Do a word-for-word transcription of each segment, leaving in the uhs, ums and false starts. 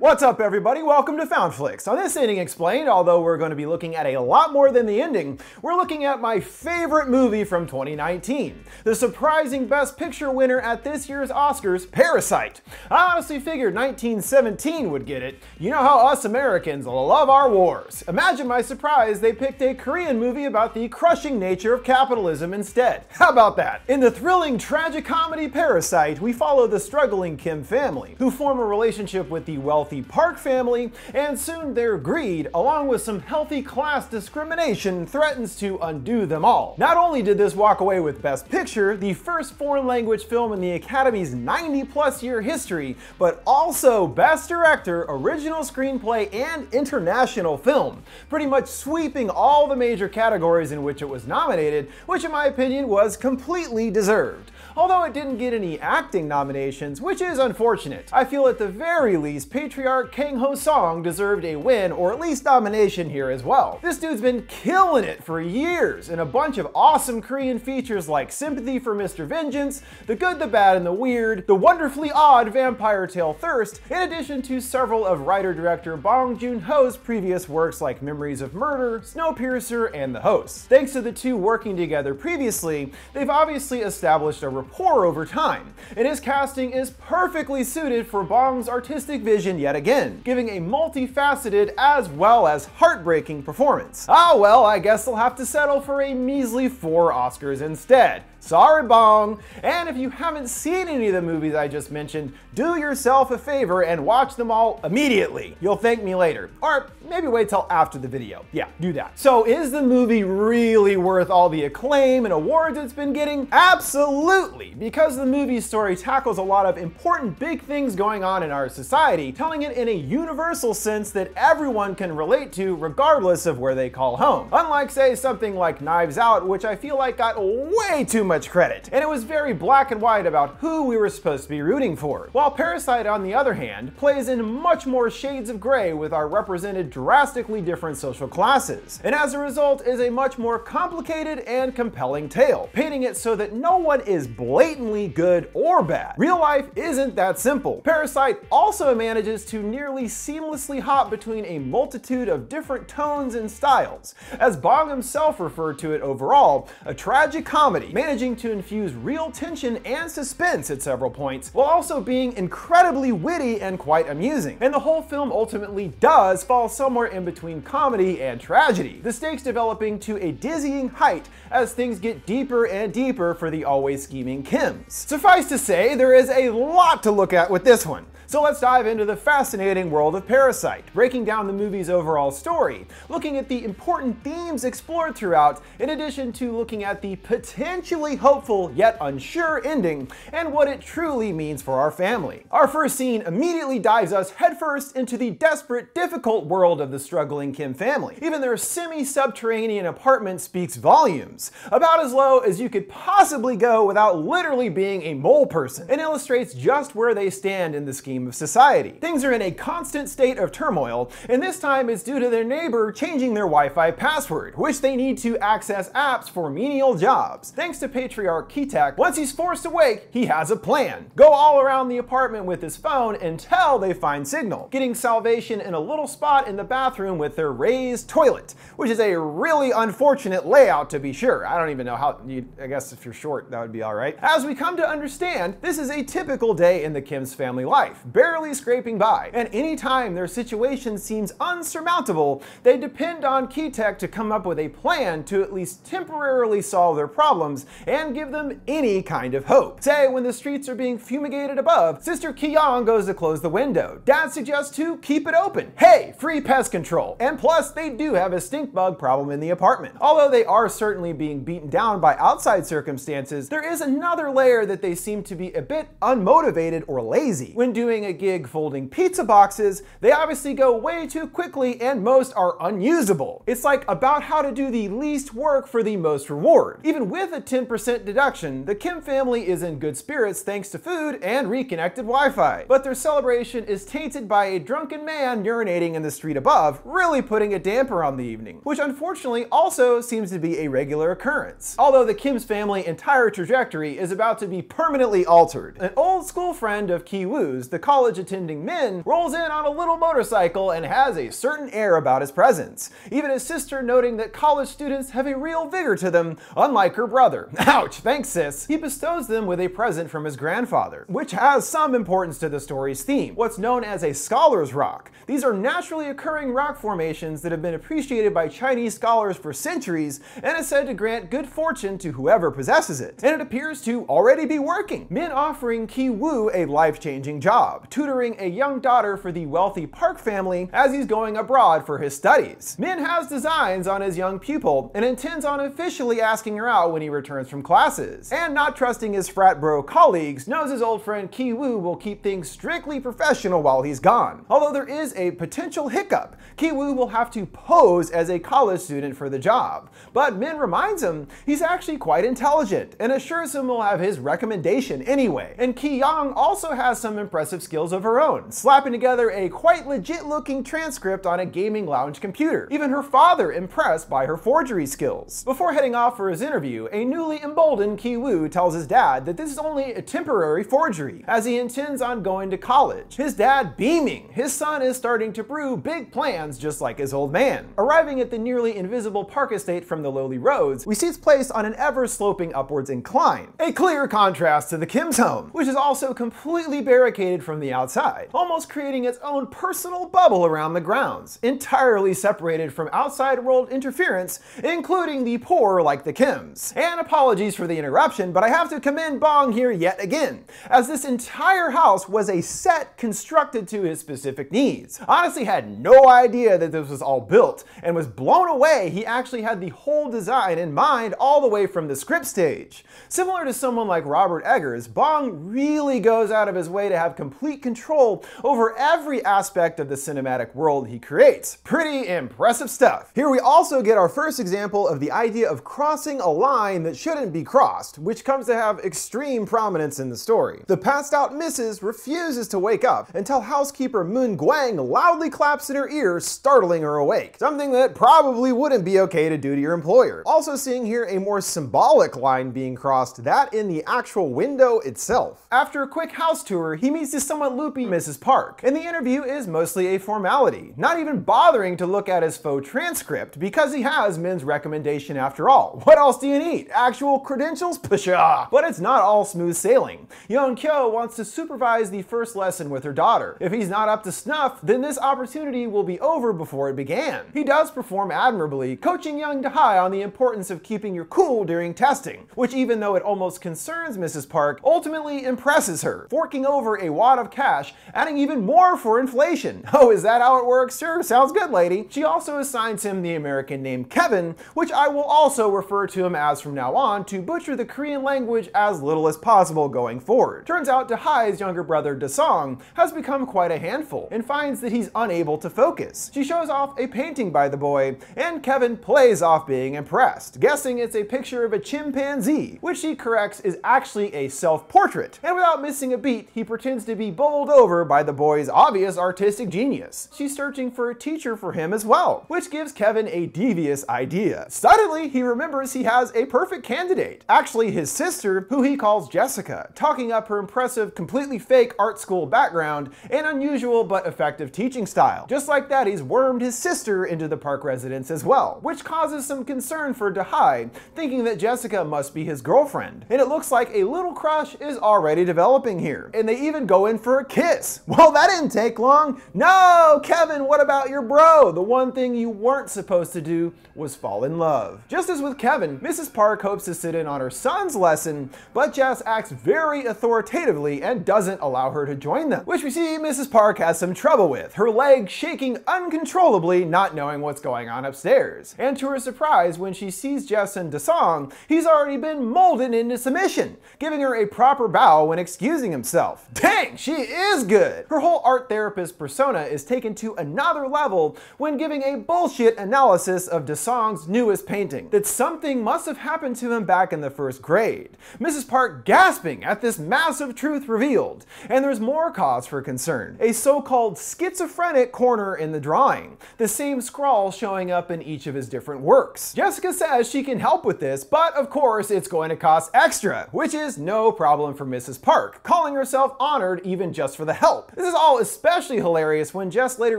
What's up, everybody? Welcome to FoundFlix. On this Ending Explained, although we're going to be looking at a lot more than the ending, we're looking at my favorite movie from twenty nineteen, the surprising Best Picture winner at this year's Oscars, Parasite. I honestly figured nineteen seventeen would get it. You know how us Americans love our wars. Imagine my surprise they picked a Korean movie about the crushing nature of capitalism instead. How about that? In the thrilling tragicomedy Parasite, we follow the struggling Kim family, who form a relationship with the wealthy Park family, and soon their greed, along with some healthy class discrimination, threatens to undo them all. Not only did this walk away with Best Picture, the first foreign language film in the Academy's ninety plus year history, but also Best Director, Original Screenplay, and International Film, pretty much sweeping all the major categories in which it was nominated, which in my opinion was completely deserved. Although it didn't get any acting nominations, which is unfortunate. I feel at the very least, patriarch Kang Ho-Song deserved a win or at least nomination here as well. This dude's been killing it for years in a bunch of awesome Korean features like Sympathy for Mister Vengeance, The Good, the Bad, and the Weird, the wonderfully odd vampire tale Thirst, in addition to several of writer-director Bong Joon-Ho's previous works like Memories of Murder, Snowpiercer, and The Host. Thanks to the two working together previously, they've obviously established a rapport over time, and his casting is perfectly suited for Bong's artistic vision yet again, giving a multifaceted as well as heartbreaking performance. Ah well, I guess they'll have to settle for a measly four Oscars instead. Sorry, Bong. And if you haven't seen any of the movies I just mentioned, do yourself a favor and watch them all immediately. You'll thank me later. Or maybe wait till after the video. Yeah, do that. So is the movie really worth all the acclaim and awards it's been getting? Absolutely, because the movie's story tackles a lot of important big things going on in our society, telling it in a universal sense that everyone can relate to regardless of where they call home. Unlike, say, something like Knives Out, which I feel like got way too much credit, and it was very black and white about who we were supposed to be rooting for. While Parasite, on the other hand, plays in much more shades of gray with our represented drastically different social classes, and as a result is a much more complicated and compelling tale, painting it so that no one is blatantly good or bad. Real life isn't that simple. Parasite also manages to nearly seamlessly hop between a multitude of different tones and styles, as Bong himself referred to it overall, a tragic comedy, managing to infuse real tension and suspense at several points, while also being incredibly witty and quite amusing. And the whole film ultimately does fall somewhere in between comedy and tragedy, the stakes developing to a dizzying height as things get deeper and deeper for the always scheming Kims. Suffice to say, there is a lot to look at with this one. So let's dive into the fascinating world of Parasite, breaking down the movie's overall story, looking at the important themes explored throughout, in addition to looking at the potentially hopeful yet unsure ending and what it truly means for our family. Our first scene immediately dives us headfirst into the desperate, difficult world of the struggling Kim family. Even their semi-subterranean apartment speaks volumes, about as low as you could possibly go without literally being a mole person, and illustrates just where they stand in the scheme of society. Things are in a constant state of turmoil, and this time it's due to their neighbor changing their Wi-Fi password, which they need to access apps for menial jobs. Thanks to patriarch Ki-taek, once he's forced awake, he has a plan. Go all around the apartment with his phone until they find signal, getting salvation in a little spot in the bathroom with their raised toilet, which is a really unfortunate layout to be sure. I don't even know how, you, I guess if you're short, that would be all right. As we come to understand, this is a typical day in the Kim's family life, barely scraping by, and any time their situation seems unsurmountable, they depend on Ki-taek to come up with a plan to at least temporarily solve their problems and give them any kind of hope. Say, when the streets are being fumigated above, Sister Ki-yong goes to close the window. Dad suggests to keep it open. Hey, free pest control. And plus, they do have a stink bug problem in the apartment. Although they are certainly being beaten down by outside circumstances, there is another layer that they seem to be a bit unmotivated or lazy. When doing Doing a gig folding pizza boxes, they obviously go way too quickly and most are unusable. It's like about how to do the least work for the most reward. Even with a ten percent deduction, the Kim family is in good spirits thanks to food and reconnected Wi-Fi. But their celebration is tainted by a drunken man urinating in the street above, really putting a damper on the evening, which unfortunately also seems to be a regular occurrence. Although the Kim's family entire trajectory is about to be permanently altered. An old school friend of Ki-woo's, the college-attending Min rolls in on a little motorcycle and has a certain air about his presence, even his sister noting that college students have a real vigor to them, unlike her brother. Ouch, thanks sis! He bestows them with a present from his grandfather, which has some importance to the story's theme, what's known as a scholar's rock. These are naturally occurring rock formations that have been appreciated by Chinese scholars for centuries and is said to grant good fortune to whoever possesses it, and it appears to already be working. Min offering Ki-woo a life-changing job, tutoring a young daughter for the wealthy Park family as he's going abroad for his studies. Min has designs on his young pupil and intends on officially asking her out when he returns from classes, and not trusting his frat bro colleagues, knows his old friend Ki-woo will keep things strictly professional while he's gone. Although there is a potential hiccup, Ki-woo will have to pose as a college student for the job, but Min reminds him he's actually quite intelligent and assures him he'll have his recommendation anyway. And Ki-yong also has some impressive skills of her own, slapping together a quite legit looking transcript on a gaming lounge computer, even her father impressed by her forgery skills. Before heading off for his interview, a newly emboldened Ki-woo tells his dad that this is only a temporary forgery, as he intends on going to college. His dad beaming, his son is starting to brew big plans just like his old man. Arriving at the nearly invisible Park estate from the lowly roads, we see it's placed on an ever-sloping upwards incline, a clear contrast to the Kim's home, which is also completely barricaded from the outside, almost creating its own personal bubble around the grounds, entirely separated from outside world interference, including the poor like the Kims. And apologies for the interruption, but I have to commend Bong here yet again, as this entire house was a set constructed to his specific needs. Honestly had no idea that this was all built, and was blown away he actually had the whole design in mind all the way from the script stage. Similar to someone like Robert Eggers, Bong really goes out of his way to have complete control over every aspect of the cinematic world he creates. Pretty impressive stuff. Here we also get our first example of the idea of crossing a line that shouldn't be crossed, which comes to have extreme prominence in the story. The passed out missus refuses to wake up until housekeeper Moon Gwang loudly claps in her ear, startling her awake, something that probably wouldn't be okay to do to your employer. Also seeing here a more symbolic line being crossed, that in the actual window itself. After a quick house tour, he meets the somewhat loopy Missus Park, and the interview is mostly a formality, not even bothering to look at his faux transcript because he has Min's recommendation after all. What else do you need? Actual credentials? Pshaw! But it's not all smooth sailing. Yeon-kyo wants to supervise the first lesson with her daughter. If he's not up to snuff, then this opportunity will be over before it began. He does perform admirably, coaching young Da-hye on the importance of keeping your cool during testing, which even though it almost concerns Missus Park, ultimately impresses her, forking over a wad of cash, adding even more for inflation. Oh, is that how it works? Sure, sounds good, lady. She also assigns him the American name Kevin, which I will also refer to him as from now on to butcher the Korean language as little as possible going forward. Turns out Da-hye's younger brother Da-song has become quite a handful and finds that he's unable to focus. She shows off a painting by the boy, and Kevin plays off being impressed, guessing it's a picture of a chimpanzee, which she corrects is actually a self-portrait, and without missing a beat, he pretends to be bowled over by the boy's obvious artistic genius. She's searching for a teacher for him as well, which gives Kevin a devious idea. Suddenly, he remembers he has a perfect candidate, actually his sister, who he calls Jessica, talking up her impressive, completely fake art school background and unusual but effective teaching style. Just like that, he's wormed his sister into the Park residence as well, which causes some concern for Da-hye, thinking that Jessica must be his girlfriend. And it looks like a little crush is already developing here, and they even go in for a kiss. Well, that didn't take long. No, Kevin, what about your bro? The one thing you weren't supposed to do was fall in love. Just as with Kevin, Missus Park hopes to sit in on her son's lesson, but Jess acts very authoritatively and doesn't allow her to join them, which we see Missus Park has some trouble with, her leg shaking uncontrollably, not knowing what's going on upstairs. And to her surprise, when she sees Jess and Da-song, he's already been molded into submission, giving her a proper bow when excusing himself. Dang, she is good! Her whole art therapist persona is taken to another level when giving a bullshit analysis of Da-song's newest painting, that something must have happened to him back in the first grade. Missus Park gasping at this massive truth revealed, and there's more cause for concern. A so-called schizophrenic corner in the drawing, the same scrawl showing up in each of his different works. Jessica says she can help with this, but of course it's going to cost extra, which is no problem for Missus Park, calling herself honored even just for the help. This is all especially hilarious when Jess later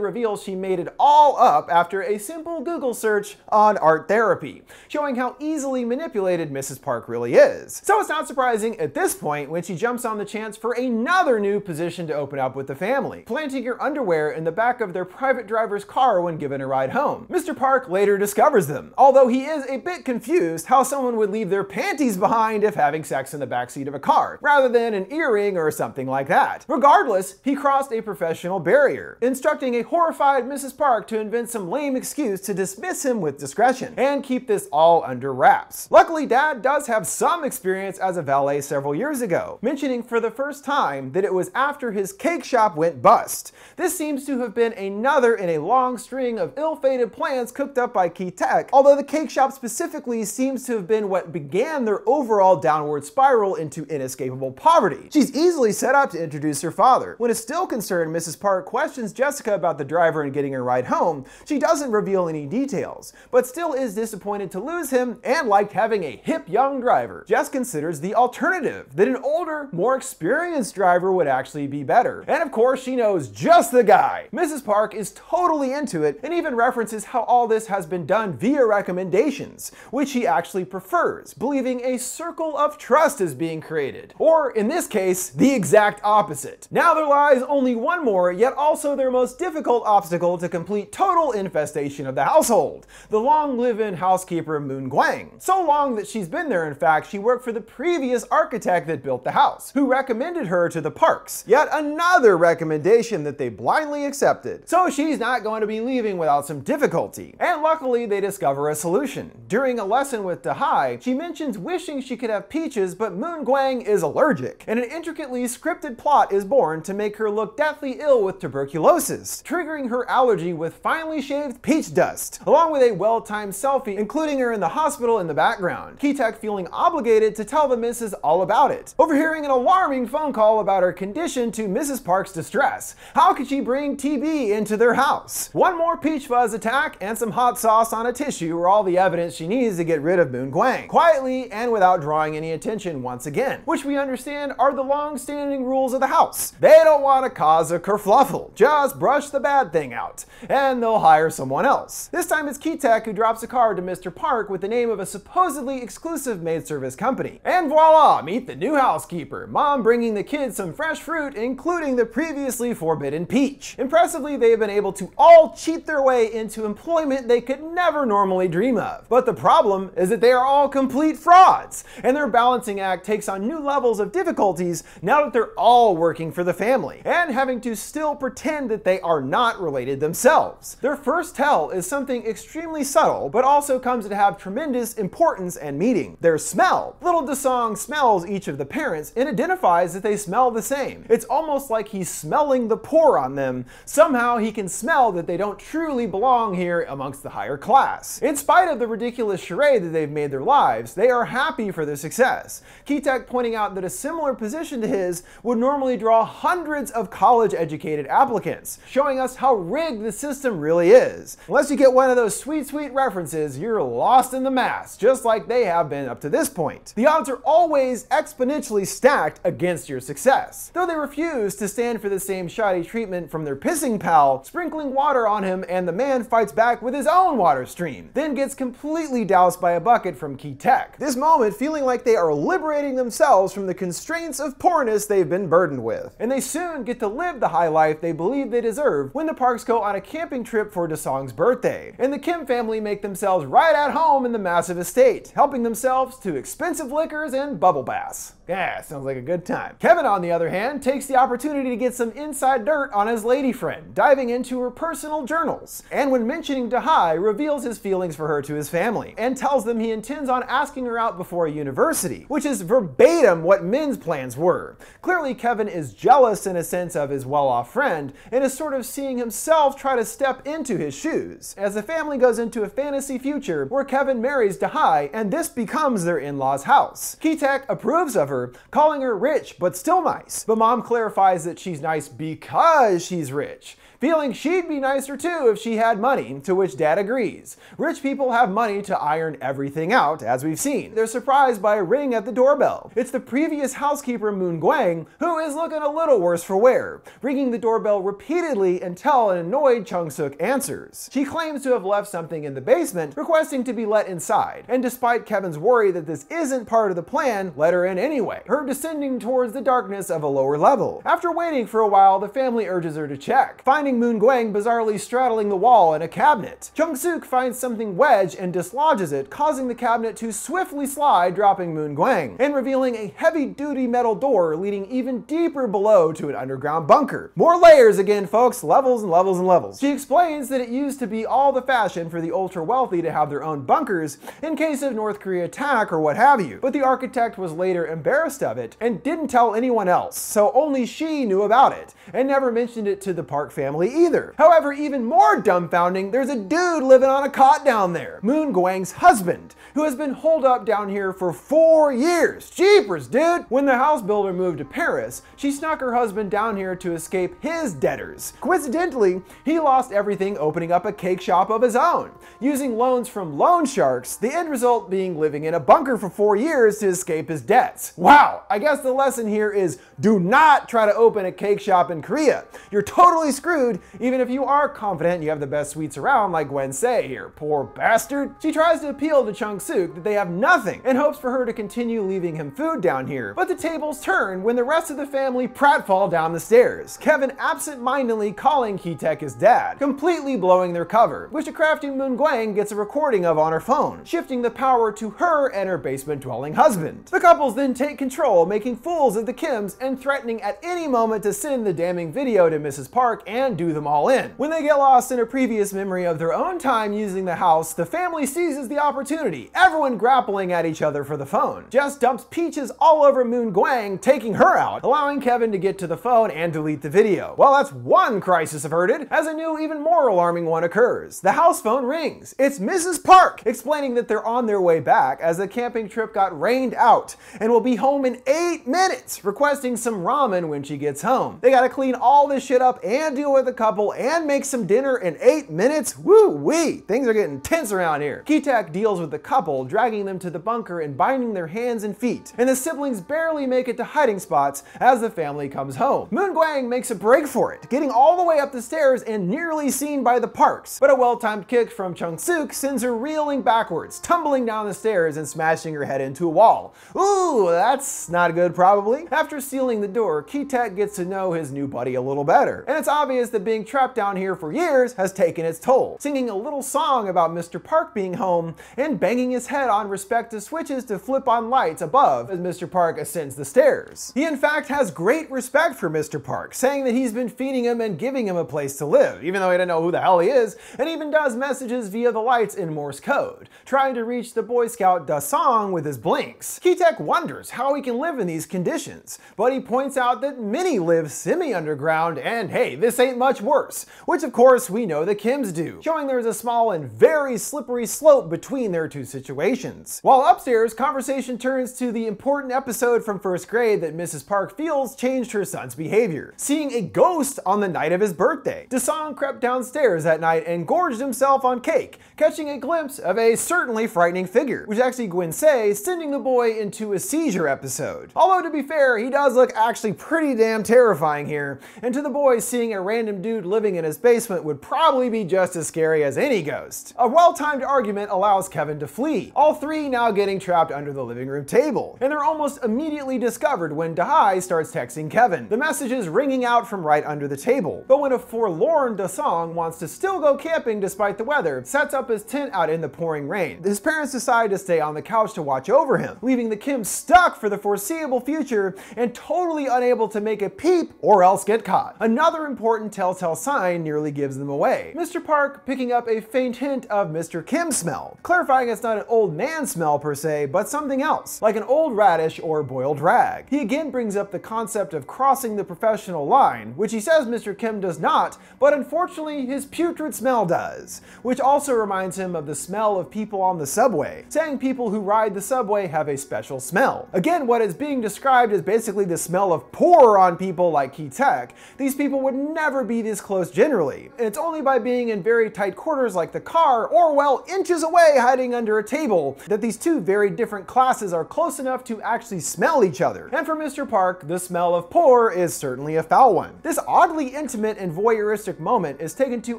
reveals she made it all up after a simple Google search on art therapy, showing how easily manipulated Missus Park really is. So it's not surprising at this point when she jumps on the chance for another new position to open up with the family, planting her underwear in the back of their private driver's car when given a ride home. Mister Park later discovers them, although he is a bit confused how someone would leave their panties behind if having sex in the backseat of a car, rather than an earring or something like that. Regardless, he crossed a professional barrier, instructing a horrified Missus Park to invent some lame excuse to dismiss him with discretion, and keep this all under wraps. Luckily, Dad does have some experience as a valet several years ago, mentioning for the first time that it was after his cake shop went bust. This seems to have been another in a long string of ill-fated plans cooked up by Ki-taek, although the cake shop specifically seems to have been what began their overall downward spiral into inescapable poverty. She's easily set up to introduce her father. When is still concerned, Missus Park questions Jessica about the driver and getting her ride home. She doesn't reveal any details, but still is disappointed to lose him and liked having a hip young driver. Jess considers the alternative, that an older, more experienced driver would actually be better. And of course, she knows just the guy. Missus Park is totally into it and even references how all this has been done via recommendations, which he actually prefers, believing a circle of trust is being created. Or in this case, the exact opposite. Now there lies only one more, yet also their most difficult obstacle to complete total infestation of the household, the long live-in housekeeper Moon Gwang. So long that she's been there, in fact, she worked for the previous architect that built the house, who recommended her to the Parks. Yet another recommendation that they blindly accepted. So she's not going to be leaving without some difficulty. And luckily, they discover a solution. During a lesson with Da-hye, she mentions wishing she could have peaches, but Moon Gwang is allergic, and an intricately scripted plot is born to make her look deathly ill with tuberculosis, triggering her allergy with finely shaved peach dust, along with a well-timed selfie, including her in the hospital in the background. Ki-taek feeling obligated to tell the missus all about it, overhearing an alarming phone call about her condition to Missus Park's distress. How could she bring T B into their house? One more peach fuzz attack and some hot sauce on a tissue are all the evidence she needs to get rid of Moon Gwang, quietly and without drawing any attention once again, which we understand are the long-standing rules of the house. They don't want to cause a kerfluffle, just brush the bad thing out, and they'll hire someone else. This time it's Ki-taek who drops a card to Mister Park with the name of a supposedly exclusive maid service company. And voila, meet the new housekeeper, mom bringing the kids some fresh fruit, including the previously forbidden peach. Impressively, they've been able to all cheat their way into employment they could never normally dream of. But the problem is that they are all complete frauds, and their balancing act takes on new levels of difficulties now that they're all working for the family, and having to still pretend that they are not related themselves. Their first tell is something extremely subtle, but also comes to have tremendous importance and meaning. Their smell. Little Da-song smells each of the parents and identifies that they smell the same. It's almost like he's smelling the poor on them. Somehow he can smell that they don't truly belong here amongst the higher class. In spite of the ridiculous charade that they've made their lives, they are happy for their success. Ki-taek pointing out that a similar position to his would normally draw hundreds of college-educated applicants, showing us how rigged the system really is. Unless you get one of those sweet, sweet references, you're lost in the mass, just like they have been up to this point. The odds are always exponentially stacked against your success, though they refuse to stand for the same shoddy treatment from their pissing pal, sprinkling water on him, and the man fights back with his own water stream, then gets completely doused by a bucket from Ki-taek. This moment feeling like they are liberating themselves from the constraints of poorness they've been burdened with, and they soon get to live the high life they believe they deserve when the Parks go on a camping trip for Da-song's birthday, and the Kim family make themselves right at home in the massive estate, helping themselves to expensive liquors and bubble baths. Yeah, sounds like a good time. Kevin, on the other hand, takes the opportunity to get some inside dirt on his lady friend, diving into her personal journals, and when mentioning Da-hye, reveals his feelings for her to his family, and tells them he intends on asking her out before a university, which is verbatim what Min's plans were. Clearly, Kevin is jealous in a sense of his well-off friend, and is sort of seeing himself try to step into his shoes, as the family goes into a fantasy future where Kevin marries Da-hye, and this becomes their in-laws' house. Ki-taek approves of her, her, calling her rich but still nice. But mom clarifies that she's nice because she's rich, feeling she'd be nicer too if she had money, to which dad agrees. Rich people have money to iron everything out, as we've seen. They're surprised by a ring at the doorbell. It's the previous housekeeper Moon Gwang, who is looking a little worse for wear, ringing the doorbell repeatedly until an annoyed Chung-Sook answers. She claims to have left something in the basement, requesting to be let inside, and despite Kevin's worry that this isn't part of the plan, let her in anyway, her descending towards the darkness of a lower level. After waiting for a while, the family urges her to check, finding Moon Gwang bizarrely straddling the wall in a cabinet. Chung-Sook finds something wedged and dislodges it, causing the cabinet to swiftly slide, dropping Moon Gwang, and revealing a heavy-duty metal door leading even deeper below to an underground bunker. More layers again, folks, levels and levels and levels. She explains that it used to be all the fashion for the ultra-wealthy to have their own bunkers in case of North Korea attack or what have you, but the architect was later embarrassed of it and didn't tell anyone else, so only she knew about it, and never mentioned it to the Park family either. However, even more dumbfounding, there's a dude living on a cot down there, Moon Gwang's husband, who has been holed up down here for four years. Jeepers, dude! When the house builder moved to Paris, she snuck her husband down here to escape his debtors. Coincidentally, he lost everything opening up a cake shop of his own, using loans from loan sharks, the end result being living in a bunker for four years to escape his debts. Wow, I guess the lesson here is do not try to open a cake shop in Korea. You're totally screwed, even if you are confident you have the best sweets around like Gwen-sae here, poor bastard. She tries to appeal to Chung-Sook that they have nothing and hopes for her to continue leaving him food down here, but the tables turn when the rest of the family pratfall down the stairs, Kevin absent-mindedly calling Ki-taek his dad, completely blowing their cover, which a crafty Moon Gwang gets a recording of on her phone, shifting the power to her and her basement-dwelling husband. The couples then take control, making fools of the Kims and threatening at any moment to send the damning video to Missus Park and do them all in. When they get lost in a previous memory of their own time using the house, the family seizes the opportunity, everyone grappling at each other for the phone. Jess dumps peaches all over Moon Gwang, taking her out, allowing Kevin to get to the phone and delete the video. Well, that's one crisis averted, as a new, even more alarming one occurs. The house phone rings. It's Missus Park, explaining that they're on their way back as the camping trip got rained out and will be home in eight minutes, requesting some ramen when she gets home. They gotta clean all this shit up and deal with the couple and make some dinner in eight minutes? Woo-wee! Things are getting tense around here. Ki-taek deals with the couple, dragging them to the bunker and binding their hands and feet, and the siblings barely make it to hiding spots as the family comes home. Moon Gwang makes a break for it, getting all the way up the stairs and nearly seen by the Parks, but a well-timed kick from Chung-Sook sends her reeling backwards, tumbling down the stairs and smashing her head into a wall. Ooh, that's not good probably. After sealing the door, Ki-taek gets to know his new buddy a little better, and it's obvious that being trapped down here for years has taken its toll, singing a little song about Mister Park being home and banging his head on respective switches to flip on lights above as Mister Park ascends the stairs. He in fact has great respect for Mister Park, saying that he's been feeding him and giving him a place to live, even though he doesn't know who the hell he is, and even does messages via the lights in Morse code, trying to reach the Boy Scout Da-song with his blinks. Ki-taek wonders how he can live in these conditions, but he points out that many live semi-underground, and hey, this ain't much worse, which of course we know the Kims do, showing there's a small and very slippery slope between their two situations. While upstairs, conversation turns to the important episode from first grade that Missus Park feels changed her son's behavior, seeing a ghost on the night of his birthday. Da-song crept downstairs that night and gorged himself on cake, catching a glimpse of a certainly frightening figure, which is actually Gwen-sae, sending the boy into a seizure episode. Although to be fair, he does look actually pretty damn terrifying here, and to the boy, seeing a random dude living in his basement would probably be just as scary as any ghost. A well-timed argument allows Kevin to flee, all three now getting trapped under the living room table, and they're almost immediately discovered when Da-hye starts texting Kevin, the messages ringing out from right under the table. But when a forlorn Da-song wants to still go camping despite the weather, sets up his tent out in the pouring rain, his parents decide to stay on the couch to watch over him, leaving the Kims stuck for the foreseeable future and totally unable to make a peep or else get caught. Another important tell telltale sign nearly gives them away. Mister Park picking up a faint hint of Mister Kim's smell, clarifying it's not an old man smell per se, but something else, like an old radish or boiled rag. He again brings up the concept of crossing the professional line, which he says Mister Kim does not, but unfortunately his putrid smell does, which also reminds him of the smell of people on the subway, saying people who ride the subway have a special smell. Again, what is being described is basically the smell of horror on people like Ki-taek. These people would never be this close generally. And it's only by being in very tight quarters like the car, or well, inches away hiding under a table, that these two very different classes are close enough to actually smell each other. And for Mister Park, the smell of horror is certainly a foul one. This oddly intimate and voyeuristic moment is taken to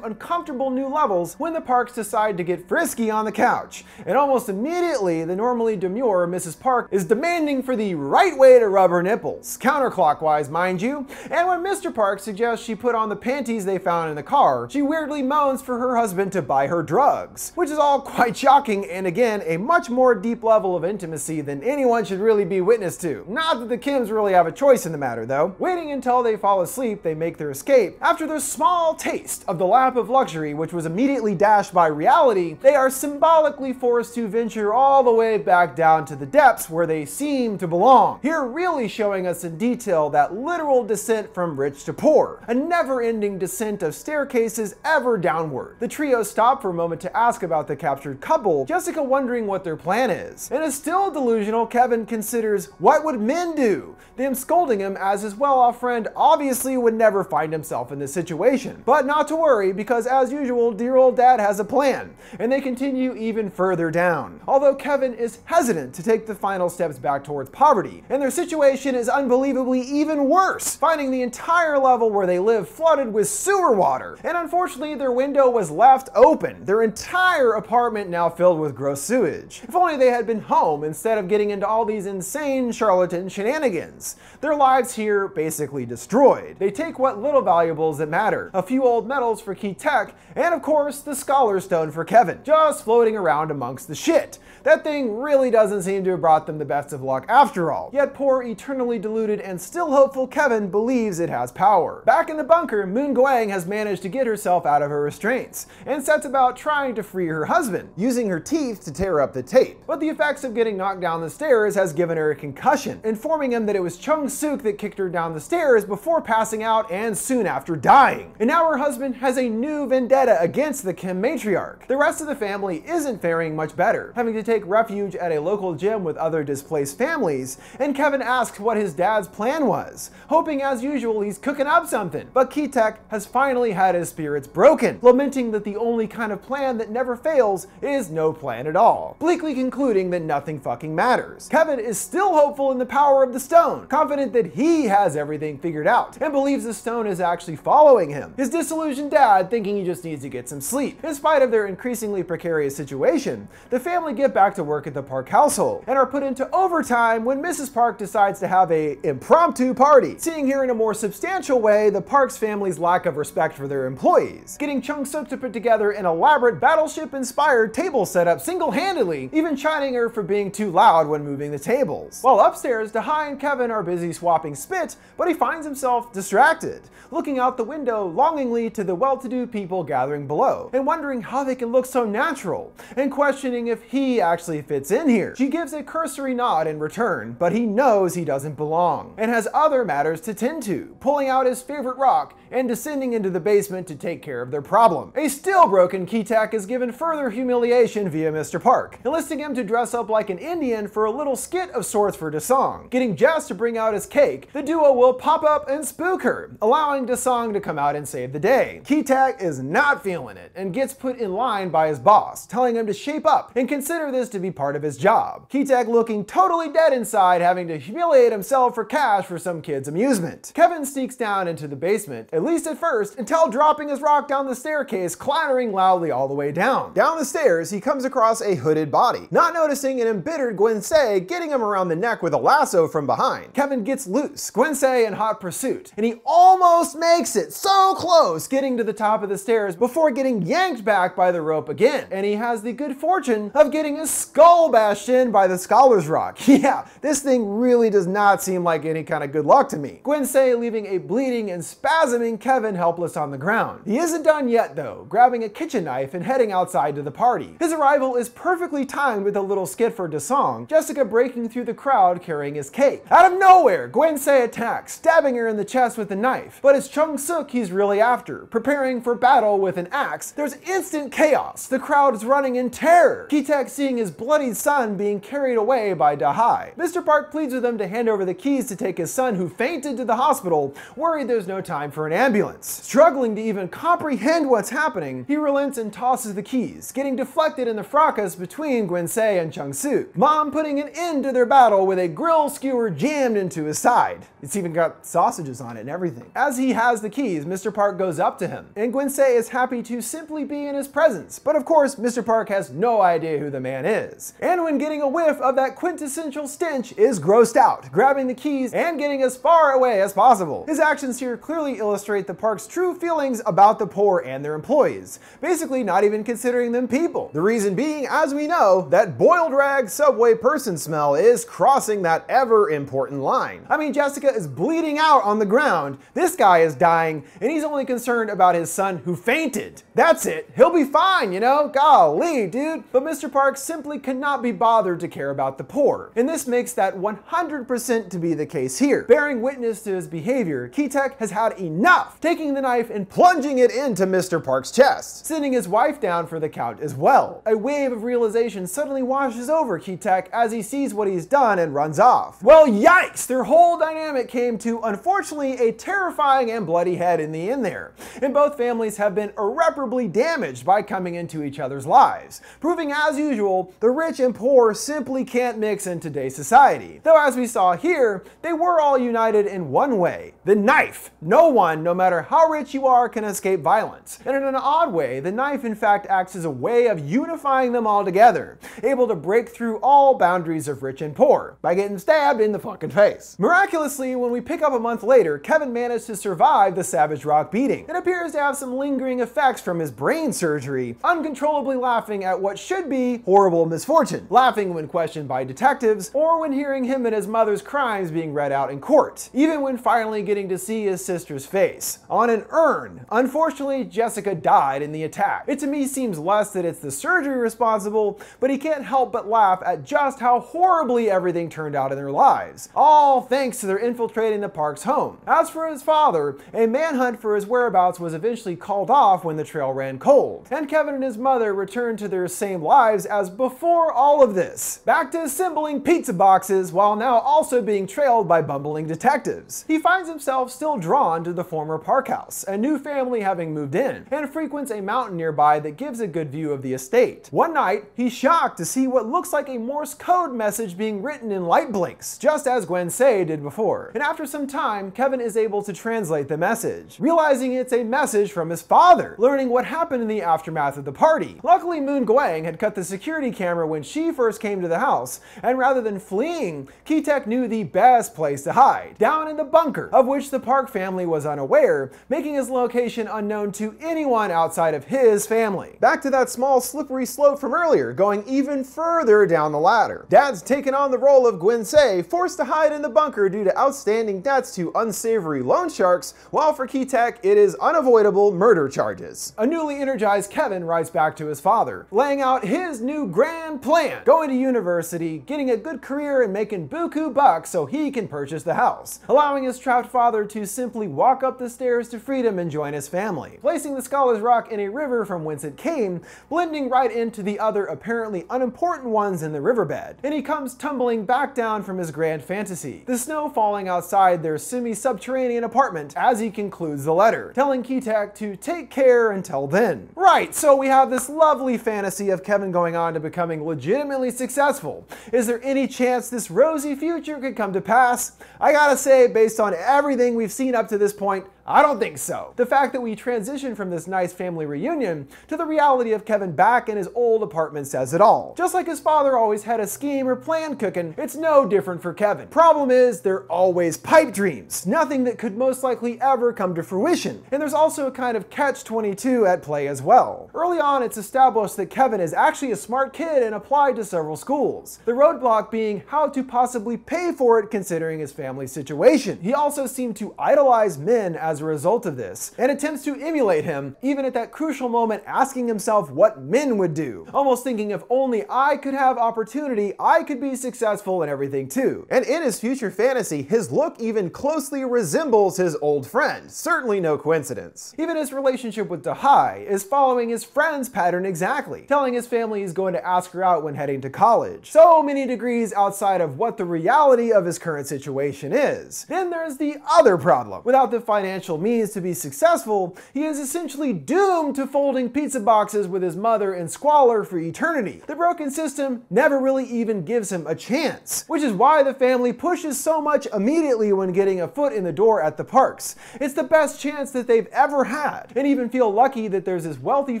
uncomfortable new levels when the Parks decide to get frisky on the couch. And almost immediately, the normally demure Missus Park is demanding for the right way to rub her nipples, counterclockwise, mind you. And when Mister Park suggests she put on the panties they found in the car, she weirdly moans for her husband to buy her drugs, which is all quite shocking and again, a much more deep level of intimacy than anyone should really be witness to. Not that the Kims really have a choice in the matter, though. Waiting until they fall asleep, they make their escape. After their small taste of the lap of luxury, which was immediately dashed by reality, they are symbolically forced to venture all the way back down to the depths where they seem to belong. Here really showing us in detail that literal descent from rich to poor, a never-ending descent of staircases ever downward. The trio stop for a moment to ask about the captured couple, Jessica wondering what their plan is. And as still delusional, Kevin considers what would Min do? Them scolding him as his well-off friend obviously would never find himself in this situation. But not to worry, because as usual, dear old dad has a plan, and they continue even further down. Although Kevin is hesitant to take the final steps back towards poverty, and their situation is unbelievably even worse, finding the entire level where they live flooded with sewer water. And unfortunately, their window was left open, their entire apartment now filled with gross sewage. If only they had been home instead of getting into all these insane charlatan shenanigans. Their lives here basically destroyed. They take what little valuables that matter, a few old medals for Ki-taek, and of course, the Scholar Stone for Kevin, just floating around amongst the shit. That thing really doesn't seem to have brought them the best of luck after all. Yet poor, eternally deluded, and still hopeful Kevin believes it has power. Back in the bunker, Moon Gwang has managed to get herself out of her restraints, and sets about trying to free her husband, using her teeth to tear up the tape. But the effects of getting knocked down the stairs has given her a concussion, informing him that it was Chung-Sook that kicked her down the stairs before passing out and soon after dying. And now her husband has a new vendetta against the Kim matriarch. The rest of the family isn't faring much better, having to take refuge at a local gym with other displaced families, and Kevin asks what his dad's plan was, hoping as usual he's cooking up something. But Ki-taek has finally had his spirits broken, lamenting that the only kind of plan that never fails is no plan at all, bleakly concluding that nothing fucking matters. Kevin is still hopeful in the power of the stone, confident that he has everything figured out, and believes the stone is actually following him. His disillusioned dad thinking he just needs to get some sleep. In spite of their increasingly precarious situation, the family get back to work at the Park household, and are put into overtime when Missus Park decides to have a impromptu party, seeing here in a more substantial way the Park's family's lack of respect for their employees, getting Chung-Sook to put together an elaborate battleship-inspired table setup single-handedly, even chiding her for being too loud when moving the tables. While upstairs, Da-hye and Kevin are busy swapping spit, but he finds himself distracted, looking out the window longingly to the well-to-do people gathering below, and wondering how they can look so natural, and questioning if he actually fits in here. She gives a cursory nod in return, but he knows he doesn't belong, and has other matters to tend to, pulling out his favorite rock and descending into the basement to take care of their problem. A still broken Ki-taek is given further humiliation via Mister Park, enlisting him to dress up like an Indian for a little skit of sorts for Da-song. Getting Jess to bring out his cake, the duo will pop up and spook her, allowing Da-song to come out and save the day. Ki-taek is not feeling it, and gets put in line by his boss, telling him to shape up and consider this to be part of his job. Ki-taek looking totally dead inside, having to humiliate himself for cash for some kid's amusement. Kevin sneaks down into the basement, at least at first, until dropping his rock down the staircase, clattering loudly all the way down. Down the stairs, he comes across a hooded body, not noticing an embittered Gwen-sae getting him around the neck with a lasso from behind. Kevin gets loose, Gwen-sae in hot pursuit, and he almost makes it, so close, getting to the top of the stairs before getting yanked back by the rope again. And he has the good fortune of getting his skull bashed in by the Scholar's Rock. Yeah, this thing really does not seem like any kind of good luck to me. Gwen-sae leaving a bleeding and spasming Kevin helpless on the ground. He isn't done yet though, grabbing a kitchen knife and heading outside to the party. His arrival is perfectly timed with a little skit for Da-song, Jessica breaking through the crowd carrying his cake. Out of nowhere, Gwen-sae attacks, stabbing her in the chest with a knife, but it's Chung-Sook he's really after, preparing for battle with an axe. There's instant chaos, the crowd is running in terror. Ki-taek seeing his bloodied son being carried away by Da-hye die. Mister Park pleads with them to hand over the keys to take his son, who fainted, to the hospital, worried there's no time for an ambulance. Struggling to even comprehend what's happening, he relents and tosses the keys, getting deflected in the fracas between Gwen-sae and Chung-soo. Mom putting an end to their battle with a grill skewer jammed into his side. It's even got sausages on it and everything. As he has the keys, Mister Park goes up to him, and Gwen-sae is happy to simply be in his presence, but of course Mister Park has no idea who the man is. And when getting a whiff of that quintessential stench, is grossed out, grabbing the keys and getting as far away as possible. His actions here clearly illustrate the Park's true feelings about the poor and their employees, basically not even considering them people. The reason being, as we know, that boiled rag subway person smell is crossing that ever important line. I mean, Jessica is bleeding out on the ground, this guy is dying, and he's only concerned about his son who fainted. That's it, he'll be fine, you know? Golly, dude. But Mister Park simply cannot be bothered to care about the poor, and this makes that one hundred percent to be the case here. Bearing witness to his behavior, Ki-taek has had enough, taking the knife and plunging it into Mister Park's chest, sending his wife down for the count as well. A wave of realization suddenly washes over Ki-taek as he sees what he's done and runs off. Well, yikes! Their whole dynamic came to, unfortunately, a terrifying and bloody head in the end there, and both families have been irreparably damaged by coming into each other's lives, proving, as usual, the rich and poor simply can't mix in today's society. Though, as we saw here, they were all united in one way: the knife. No one, no matter how rich you are, can escape violence. And in an odd way, the knife in fact acts as a way of unifying them all together, able to break through all boundaries of rich and poor by getting stabbed in the fucking face. Miraculously, when we pick up a month later, Kevin managed to survive the Savage Rock beating and appears to have some lingering effects from his brain surgery, uncontrollably laughing at what should be horrible misfortune, laughing when questioned by detectives, or when hearing him and his mother's crimes being read out in court, even when finally getting to see his sister's face on an urn. Unfortunately, Jessica died in the attack. It to me seems less that it's the surgery responsible, but he can't help but laugh at just how horribly everything turned out in their lives, all thanks to their infiltrating the Park's home. As for his father, a manhunt for his whereabouts was eventually called off when the trail ran cold, and Kevin and his mother returned to their same lives as before all of this, back to assembling pizza boxes while now also being trailed by bumbling detectives. He finds himself still drawn to the former Park house, a new family having moved in, and frequents a mountain nearby that gives a good view of the estate. One night, he's shocked to see what looks like a Morse code message being written in light blinks, just as Gwen-sae did before. And after some time, Kevin is able to translate the message, realizing it's a message from his father, learning what happened in the aftermath of the party. Luckily, Moon Gwang had cut the security camera when she first came to the house, and rather than fleeing, Ki-taek knew the best place to hide, down in the bunker, of which the Park family was unaware, making his location unknown to anyone outside of his family. Back to that small slippery slope from earlier, going even further down the ladder. Dad's taken on the role of Gwen-sae, forced to hide in the bunker due to outstanding debts to unsavory loan sharks, while for Ki-taek it is unavoidable murder charges. A newly energized Kevin writes back to his father, laying out his new grand plan: going to university, getting a good career, and making buku bucks so he can purchase the house, allowing his trapped father to simply walk up the stairs to freedom and join his family, placing the Scholar's Rock in a river from whence it came, blending right into the other apparently unimportant ones in the riverbed. And he comes tumbling back down from his grand fantasy, the snow falling outside their semi-subterranean apartment as he concludes the letter, telling Ki-taek to take care until then. Right, so we have this lovely fantasy of Kevin going on to becoming legitimately successful. Is there any chance this rosy future could come to pass? I gotta say, based on everything we've seen up to this point, I don't think so. The fact that we transition from this nice family reunion to the reality of Kevin back in his old apartment says it all. Just like his father always had a scheme or plan cooking, it's no different for Kevin. Problem is, they're always pipe dreams, nothing that could most likely ever come to fruition. And there's also a kind of catch twenty-two at play as well. Early on, it's established that Kevin is actually a smart kid and applied to several schools, the roadblock being how to possibly pay for it considering his family situation. He also seemed to idolize Min as as a result of this, and attempts to emulate him, even at that crucial moment asking himself what Min would do, almost thinking if only I could have opportunity, I could be successful in everything too. And in his future fantasy, his look even closely resembles his old friend, certainly no coincidence. Even his relationship with Da-hye is following his friend's pattern exactly, telling his family he's going to ask her out when heading to college. So many degrees outside of what the reality of his current situation is. Then there's the other problem. Without the financial means to be successful, he is essentially doomed to folding pizza boxes with his mother in squalor for eternity. The broken system never really even gives him a chance, which is why the family pushes so much immediately when getting a foot in the door at the Parks. It's the best chance that they've ever had, and even feel lucky that there's this wealthy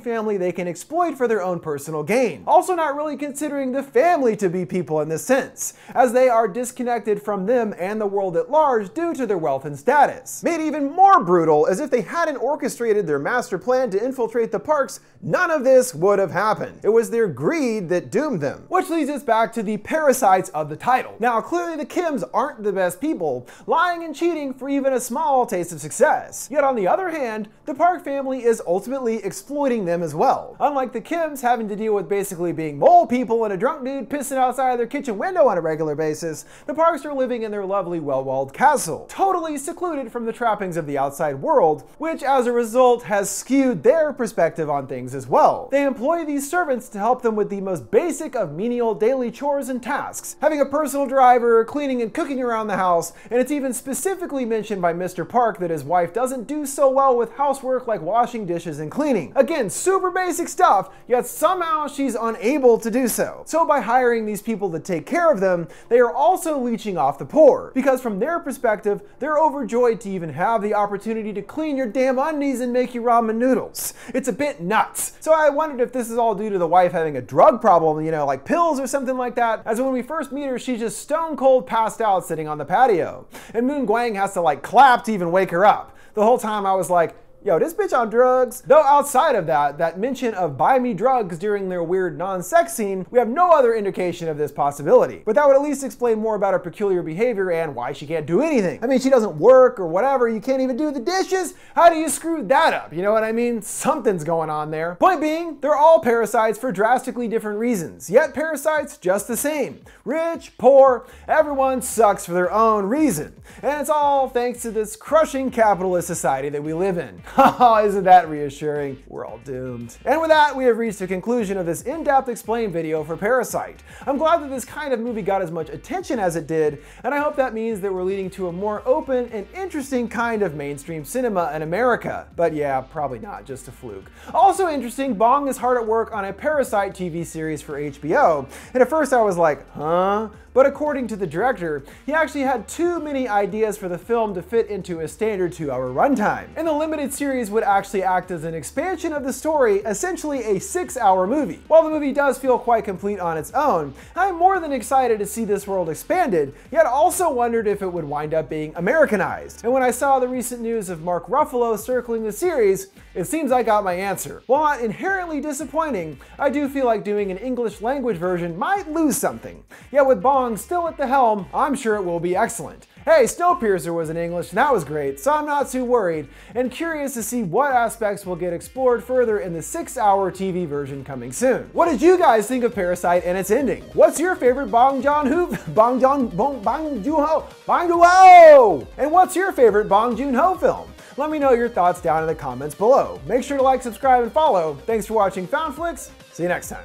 family they can exploit for their own personal gain. Also not really considering the family to be people in this sense, as they are disconnected from them and the world at large due to their wealth and status. Made even more brutal as if they hadn't orchestrated their master plan to infiltrate the Parks, none of this would have happened. It was their greed that doomed them. Which leads us back to the parasites of the title. Now clearly the Kims aren't the best people, lying and cheating for even a small taste of success. Yet on the other hand, the Park family is ultimately exploiting them as well. Unlike the Kims having to deal with basically being mole people and a drunk dude pissing outside of their kitchen window on a regular basis, the Parks are living in their lovely well-walled castle, totally secluded from the trappings of the outside world, which as a result has skewed their perspective on things as well. They employ these servants to help them with the most basic of menial daily chores and tasks, having a personal driver, cleaning and cooking around the house, and it's even specifically mentioned by Mister Park that his wife doesn't do so well with housework like washing dishes and cleaning. Again, super basic stuff, yet somehow she's unable to do so. So by hiring these people to take care of them, they are also leeching off the poor, because from their perspective, they're overjoyed to even have the opportunity to clean your damn undies and make you ramen noodles. It's a bit nuts. So I wondered if this is all due to the wife having a drug problem, you know, like pills or something like that, as when we first meet her, she's just stone cold passed out sitting on the patio, and Moon Gwang has to like clap to even wake her up. The whole time I was like, yo, this bitch on drugs. Though outside of that, that mention of buy me drugs during their weird non-sex scene, we have no other indication of this possibility. But that would at least explain more about her peculiar behavior and why she can't do anything. I mean, she doesn't work or whatever, you can't even do the dishes. How do you screw that up? You know what I mean? Something's going on there. Point being, they're all parasites for drastically different reasons, yet parasites just the same. Rich, poor, everyone sucks for their own reason. And it's all thanks to this crushing capitalist society that we live in. Haha, isn't that reassuring? We're all doomed. And with that, we have reached the conclusion of this in-depth explain video for Parasite. I'm glad that this kind of movie got as much attention as it did, and I hope that means that we're leading to a more open and interesting kind of mainstream cinema in America. But yeah, probably not, just a fluke. Also interesting, Bong is hard at work on a Parasite T V series for H B O, and at first I was like, huh? But according to the director, he actually had too many ideas for the film to fit into a standard two-hour runtime. And the limited series would actually act as an expansion of the story, essentially a six-hour movie. While the movie does feel quite complete on its own, I'm more than excited to see this world expanded, yet also wondered if it would wind up being Americanized. And when I saw the recent news of Mark Ruffalo circling the series, it seems I got my answer. While not inherently disappointing, I do feel like doing an English language version might lose something. Yet with Bong still at the helm, I'm sure it will be excellent. Hey, Snowpiercer was in English and that was great, so I'm not too worried, and curious to see what aspects will get explored further in the six-hour T V version coming soon. What did you guys think of Parasite and its ending? What's your favorite Bong Joon-ho? Bong Joon, Bong, Bong Joon-ho, Bong Joon-ho! And what's your favorite Bong Joon-ho film? Let me know your thoughts down in the comments below. Make sure to like, subscribe, and follow. Thanks for watching FoundFlix. See you next time.